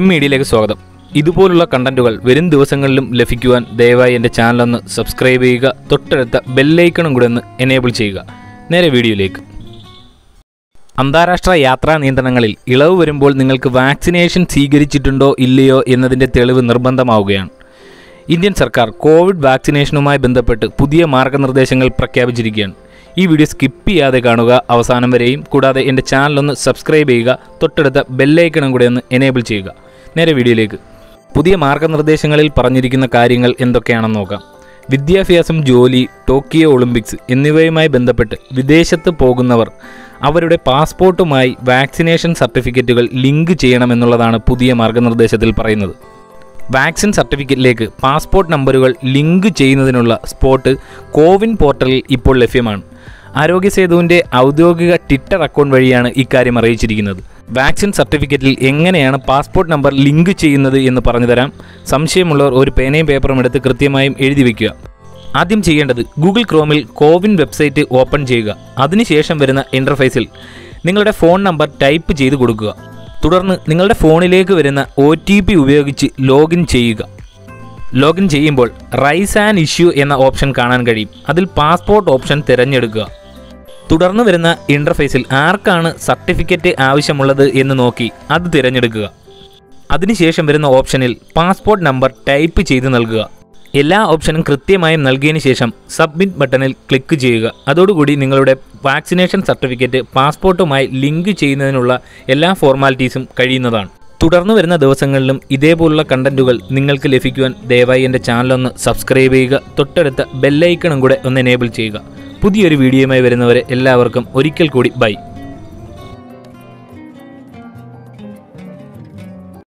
MMediayiലേക്ക് സ്വാഗതം. ഇതുപോലുള്ള കണ്ടന്റുകൾ വരും ദിവസങ്ങളിലും ലഭിക്കുവാൻ ദയവായി എൻ്റെ ചാനൽ ഒന്ന് സബ്സ്ക്രൈബ് ചെയ്യുക. തൊട്ടടുത്ത ബെല്ലൈക്കണും കൂടെ ഒന്ന് എനേബിൾ ചെയ്യുക. നേരെ വീഡിയോയിലേക്ക്. അന്താരാഷ്ട്ര യാത്രാ നിയന്ത്രണങ്ങളിൽ ഇളവ് വരുമ്പോൾ നിങ്ങൾക്ക് വാക്സിനേഷൻ സ്വീകരിച്ചിട്ടുണ്ടോ ഇല്ലയോ എന്നതിൻ്റെ തെളിവ് നിർബന്ധമാവുകയാണ്. ഇന്ത്യൻ സർക്കാർ കോവിഡ് വാക്സിനേഷനുമായി ബന്ധപ്പെട്ട് പുതിയ മാർഗ്ഗനിർദ്ദേശങ്ങൾ പ്രഖ്യാപിച്ചിരിക്കുകയാണ്. ഈ വീഡിയോ സ്കിപ്പ് ചെയ്യാതെ കാണുക, അവസാനം വരെയും. കൂടാതെ എൻ്റെ ചാനലൊന്ന് സബ്സ്ക്രൈബ് ചെയ്യുക. തൊട്ടടുത്ത ബെല്ലൈക്കണും കൂടെ ഒന്ന് എനേബിൾ ചെയ്യുക. നേരെ വീഡിയോയിലേക്ക്. പുതിയ മാർഗ്ഗനിർദ്ദേശങ്ങളിൽ പറഞ്ഞിരിക്കുന്ന കാര്യങ്ങൾ എന്തൊക്കെയാണെന്ന് നോക്കാം. വിദ്യാഭ്യാസം, ജോലി, ടോക്കിയോ ഒളിമ്പിക്സ് എന്നിവയുമായി ബന്ധപ്പെട്ട് വിദേശത്ത് പോകുന്നവർ അവരുടെ പാസ്പോർട്ടുമായി വാക്സിനേഷൻ സർട്ടിഫിക്കറ്റുകൾ ലിങ്ക് ചെയ്യണമെന്നുള്ളതാണ് പുതിയ മാർഗ്ഗനിർദ്ദേശത്തിൽ പറയുന്നത്. വാക്സിൻ സർട്ടിഫിക്കറ്റിലേക്ക് പാസ്പോർട്ട് നമ്പറുകൾ ലിങ്ക് ചെയ്യുന്നതിനുള്ള സ്പോട്ട് കോവിൻ പോർട്ടലിൽ ഇപ്പോൾ ലഭ്യമാണ്. ആരോഗ്യസേതുവിൻ്റെ ഔദ്യോഗിക ട്വിറ്റർ അക്കൗണ്ട് വഴിയാണ് ഇക്കാര്യം അറിയിച്ചിരിക്കുന്നത്. വാക്സിൻ സർട്ടിഫിക്കറ്റിൽ എങ്ങനെയാണ് പാസ്പോർട്ട് നമ്പർ ലിങ്ക് ചെയ്യുന്നത് എന്ന് പറഞ്ഞു തരാം. സംശയമുള്ളവർ ഒരു പേനയും പേപ്പറും എടുത്ത് കൃത്യമായും എഴുതി വയ്ക്കുക. ആദ്യം ചെയ്യേണ്ടത് ഗൂഗിൾ ക്രോമിൽ കോവിൻ വെബ്സൈറ്റ് ഓപ്പൺ ചെയ്യുക. അതിനുശേഷം വരുന്ന ഇൻ്റർഫേസിൽ നിങ്ങളുടെ ഫോൺ നമ്പർ ടൈപ്പ് ചെയ്ത് കൊടുക്കുക. തുടർന്ന് നിങ്ങളുടെ ഫോണിലേക്ക് വരുന്ന OTP ഉപയോഗിച്ച് ലോഗിൻ ചെയ്യുക. ലോഗിൻ ചെയ്യുമ്പോൾ റൈസ് ആൻഡ് ഇഷ്യൂ എന്ന ഓപ്ഷൻ കാണാൻ കഴിയും. അതിൽ പാസ്പോർട്ട് ഓപ്ഷൻ തിരഞ്ഞെടുക്കുക. തുടർന്ന് വരുന്ന ഇൻ്റർഫേസിൽ ആർക്കാണ് സർട്ടിഫിക്കറ്റ് ആവശ്യമുള്ളത് എന്ന് നോക്കി അത് തിരഞ്ഞെടുക്കുക. അതിനുശേഷം വരുന്ന ഓപ്ഷനിൽ പാസ്പോർട്ട് നമ്പർ ടൈപ്പ് ചെയ്ത് നൽകുക. എല്ലാ ഓപ്ഷനും കൃത്യമായും നൽകിയതിന് ശേഷം സബ്മിറ്റ് ബട്ടണിൽ ക്ലിക്ക് ചെയ്യുക. അതോടുകൂടി നിങ്ങളുടെ വാക്സിനേഷൻ സർട്ടിഫിക്കറ്റ് പാസ്പോർട്ടുമായി ലിങ്ക് ചെയ്യുന്നതിനുള്ള എല്ലാ ഫോർമാലിറ്റീസും കഴിയുന്നതാണ്. തുടർന്ന് വരുന്ന ദിവസങ്ങളിലും ഇതേപോലുള്ള കണ്ടൻറ്റുകൾ നിങ്ങൾക്ക് ലഭിക്കുവാൻ ദയവായി എൻ്റെ ചാനലൊന്ന് സബ്സ്ക്രൈബ് ചെയ്യുക. തൊട്ടടുത്ത ബെല്ലൈക്കണും കൂടെ ഒന്ന് എനേബിൾ ചെയ്യുക. പുതിയൊരു വീഡിയോയുമായി വരുന്നവരെ എല്ലാവർക്കും ഒരിക്കൽ കൂടി ബൈ.